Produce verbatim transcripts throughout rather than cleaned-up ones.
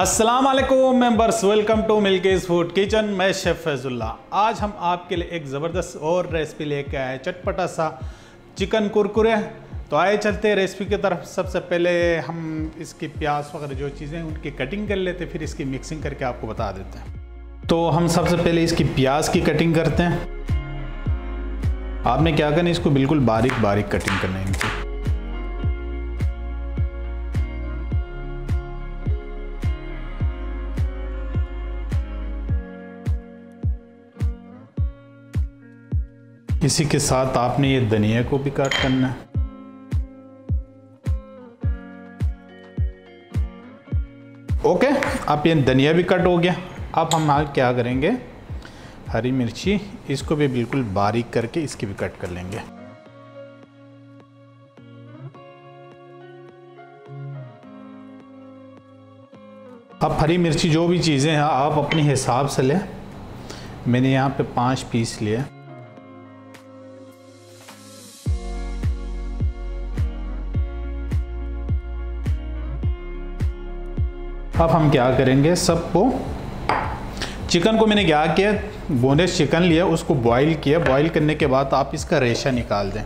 अस्सलाम वालेकुम members, welcome to Milky's food kitchen. मैं शेफ़ फैज़ुल्लाह। आज हम आपके लिए एक ज़बरदस्त और रेसिपी लेके आए, चटपटा सा चिकन कुरकुरे। तो आए चलते हैं रेसिपी की तरफ। सबसे पहले हम इसकी प्याज वगैरह जो चीज़ें उनकी कटिंग कर लेते हैं, फिर इसकी मिक्सिंग करके आपको बता देते हैं। तो हम सबसे पहले इसकी प्याज की कटिंग करते हैं। आपने क्या करना है, इसको बिल्कुल बारीक बारीक कटिंग करना है इनकी। इसी के साथ आपने ये धनिया को भी काट करना है। ओके, अब ये धनिया भी कट हो गया। अब हम आगे क्या करेंगे, हरी मिर्ची इसको भी बिल्कुल बारीक करके इसकी भी कट कर लेंगे। अब हरी मिर्ची जो भी चीज़ें हैं आप अपने हिसाब से लें। मैंने यहाँ पे पाँच पीस लिए। अब हम क्या करेंगे, सबको चिकन को मैंने क्या किया, बोनलेस चिकन लिया, उसको बॉईल किया। बॉईल करने के बाद आप इसका रेशा निकाल दें।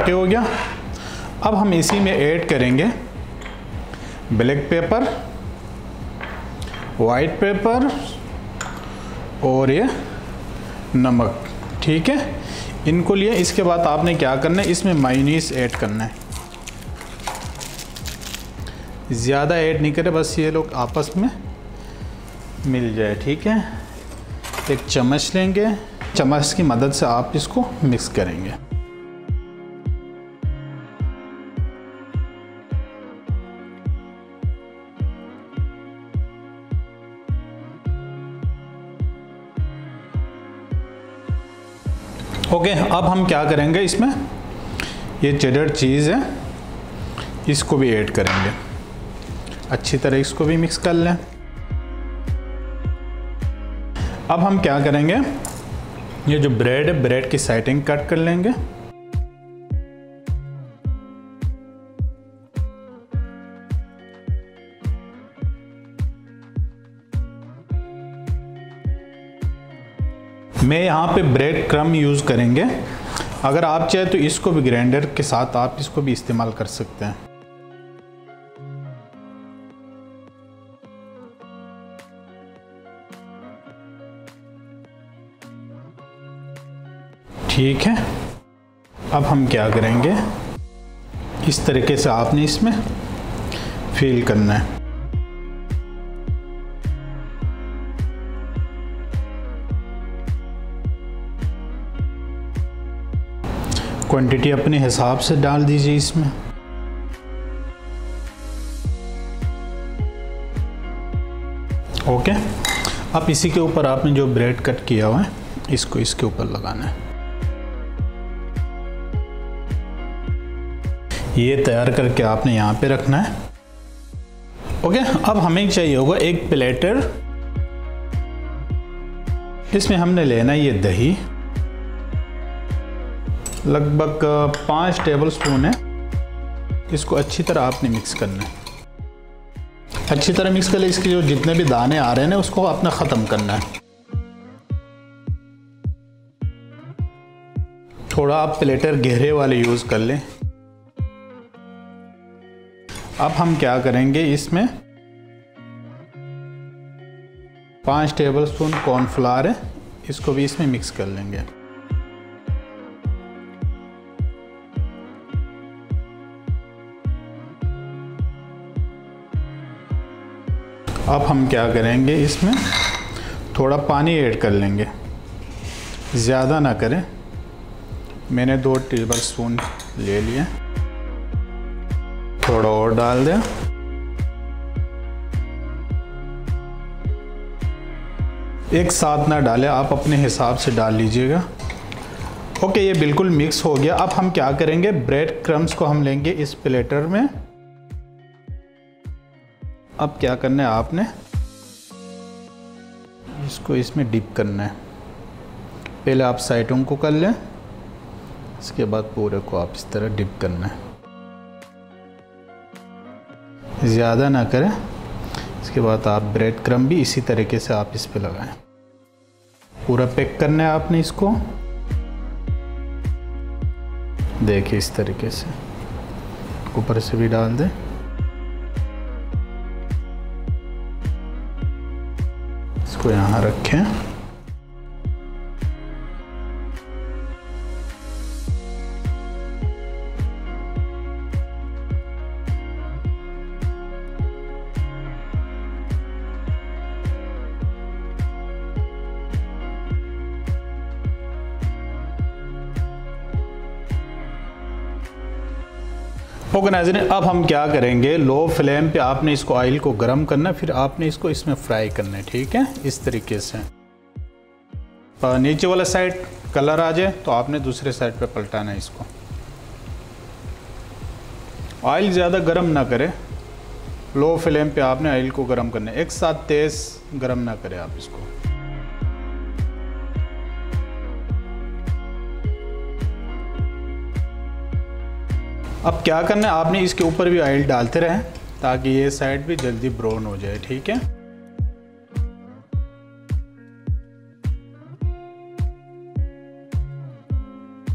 ओके, हो गया। अब हम इसी में ऐड करेंगे ब्लैक पेपर, वाइट पेपर और ये नमक। ठीक है, इनको लिए। इसके बाद आपने क्या करना है, इसमें मायोनीज़ ऐड करना है। ज़्यादा ऐड नहीं करें, बस ये लोग आपस में मिल जाए। ठीक है, एक चम्मच लेंगे, चम्मच की मदद से आप इसको मिक्स करेंगे। ओके, अब हम क्या करेंगे, इसमें ये चेडर चीज़ है, इसको भी ऐड करेंगे। अच्छी तरह इसको भी मिक्स कर लें। अब हम क्या करेंगे, ये जो ब्रेड है, ब्रेड की साइडिंग कट कर लेंगे। मैं यहाँ पे ब्रेड क्रम यूज़ करेंगे। अगर आप चाहे तो इसको भी ग्राइंडर के साथ आप इसको भी इस्तेमाल कर सकते हैं। ठीक है, अब हम क्या करेंगे, इस तरीके से आपने इसमें फिल करना है। क्वांटिटी अपने हिसाब से डाल दीजिए इसमें। ओके, अब इसी के ऊपर आपने जो ब्रेड कट किया हुआ है इसको इसके ऊपर लगाना है। ये तैयार करके आपने यहाँ पे रखना है। ओके, अब हमें चाहिए होगा एक प्लेटर। इसमें हमने लेना है ये दही, लगभग पाँच टेबलस्पून है। इसको अच्छी तरह आपने मिक्स करना है। अच्छी तरह मिक्स कर ले। इसके जो जितने भी दाने आ रहे हैं ना, उसको आपने ख़त्म करना है। थोड़ा आप प्लेटर गहरे वाले यूज़ कर लें। अब हम क्या करेंगे, इसमें पाँच टेबलस्पून कॉर्नफ्लावर है, इसको भी इसमें मिक्स कर लेंगे। अब हम क्या करेंगे, इसमें थोड़ा पानी ऐड कर लेंगे, ज़्यादा ना करें। मैंने दो टेबल स्पून ले लिए। थोड़ा और डाल दें। एक साथ ना डालें, आप अपने हिसाब से डाल लीजिएगा। ओके, ये बिल्कुल मिक्स हो गया। अब हम क्या करेंगे, ब्रेड क्रम्स को हम लेंगे इस प्लेटर में। अब क्या करना है, आपने इसको इसमें डिप करना है। पहले आप साइडों को कर लें, इसके बाद पूरे को आप इस तरह डिप करना है, ज़्यादा ना करें। इसके बाद आप ब्रेड क्रम्ब भी इसी तरीके से आप इस पे लगाएं, पूरा पैक करना है आपने इसको। देखिए इस तरीके से ऊपर से भी डाल दें। इसको यहाँ रखें। ओके नाज़रीन, अब हम क्या करेंगे, लो फ्लेम पे आपने इसको ऑयल को गर्म करना, फिर आपने इसको इसमें फ्राई करना है, ठीक है, इस तरीके से। नीचे वाला साइड कलर आ जाए तो आपने दूसरे साइड पे पलटाना है इसको। ऑयल ज़्यादा गर्म ना करें, लो फ्लेम पे आपने ऑयल को गर्म करना है, एक साथ तेज़ गर्म ना करें आप इसको। अब क्या करना है, आपने इसके ऊपर भी ऑयल डालते रहें ताकि ये साइड भी जल्दी ब्राउन हो जाए, ठीक है।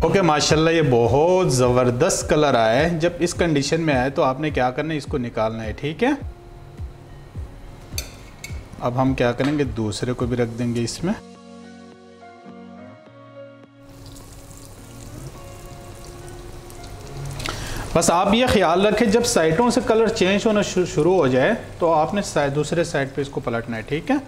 ओके माशाल्लाह, ये बहुत ज़बरदस्त कलर आया है। जब इस कंडीशन में आए तो आपने क्या करना है, इसको निकालना है, ठीक है। अब हम क्या करेंगे, दूसरे को भी रख देंगे इसमें। बस आप ये ख्याल रखें जब साइडों से कलर चेंज होना शुरू हो जाए तो आपने दूसरे साइड पे इसको पलटना है, ठीक है।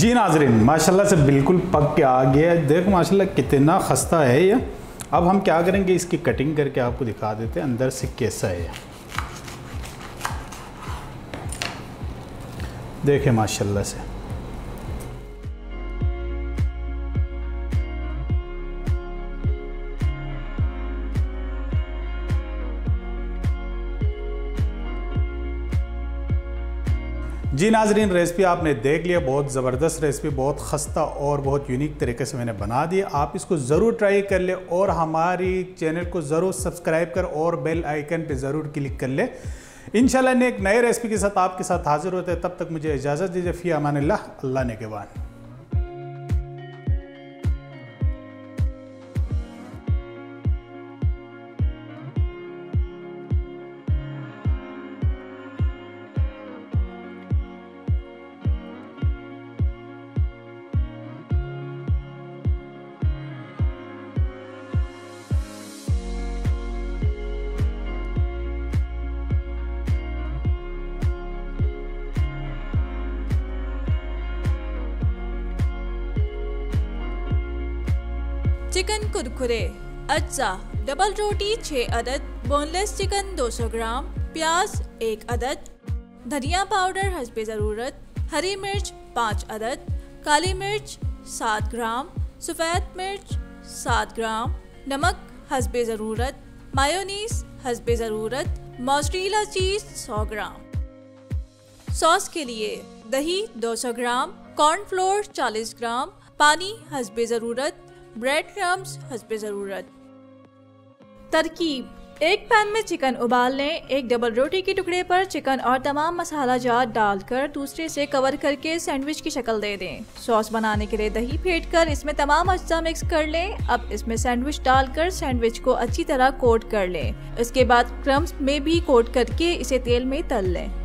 जी नाजरीन, माशाल्लाह से बिल्कुल पक के आ गया है। देखो माशाल्लाह कितना खस्ता है ये। अब हम क्या करेंगे, इसकी कटिंग करके आपको दिखा देते हैं अंदर से कैसा है। देखें माशाल्लाह से जी नाजरीन, रेसिपी आपने देख लिया। बहुत ज़बरदस्त रेसिपी, बहुत खस्ता और बहुत यूनिक तरीके से मैंने बना दी। आप इसको ज़रूर ट्राई कर ले और हमारी चैनल को ज़रूर सब्सक्राइब कर और बेल आइकन पे ज़रूर क्लिक कर ले। इंशाल्लाह ने एक नए रेसिपी के साथ आपके साथ हाजिर होते हैं। तब तक मुझे इजाज़त दीजिए। फ़ी अमानिल्लाह, अल्लाह ने गवान। चिकन कुरकुरे, अच्छा डबल रोटी छह अदद, बोनलेस चिकन दो सौ ग्राम, प्याज एक अदद, धनिया पाउडर हस्बे ज़रूरत, हरी मिर्च पाँच अदद, काली मिर्च सात ग्राम, सफ़ेद मिर्च सात ग्राम, नमक हस्बे ज़रूरत, मायोनीस हस्बे ज़रूरत, मोज़रेला चीज़ सौ ग्राम। सॉस के लिए दही दो सौ ग्राम, कॉर्नफ्लोर चालीस ग्राम, पानी हस्बे ज़रूरत, ब्रेड क्रम्स हस्बे ज़रूरत। तरकीब एक पैन में चिकन उबाल लें। एक डबल रोटी के टुकड़े पर चिकन और तमाम मसाला जार डालकर दूसरे से कवर करके सैंडविच की शक्ल दे दें। सॉस बनाने के लिए दही फेंटकर इसमें तमाम अज्जा मिक्स कर लें। अब इसमें सैंडविच डालकर सैंडविच को अच्छी तरह कोट कर लें। इसके बाद क्रम्स में भी कोट करके इसे तेल में तल लें।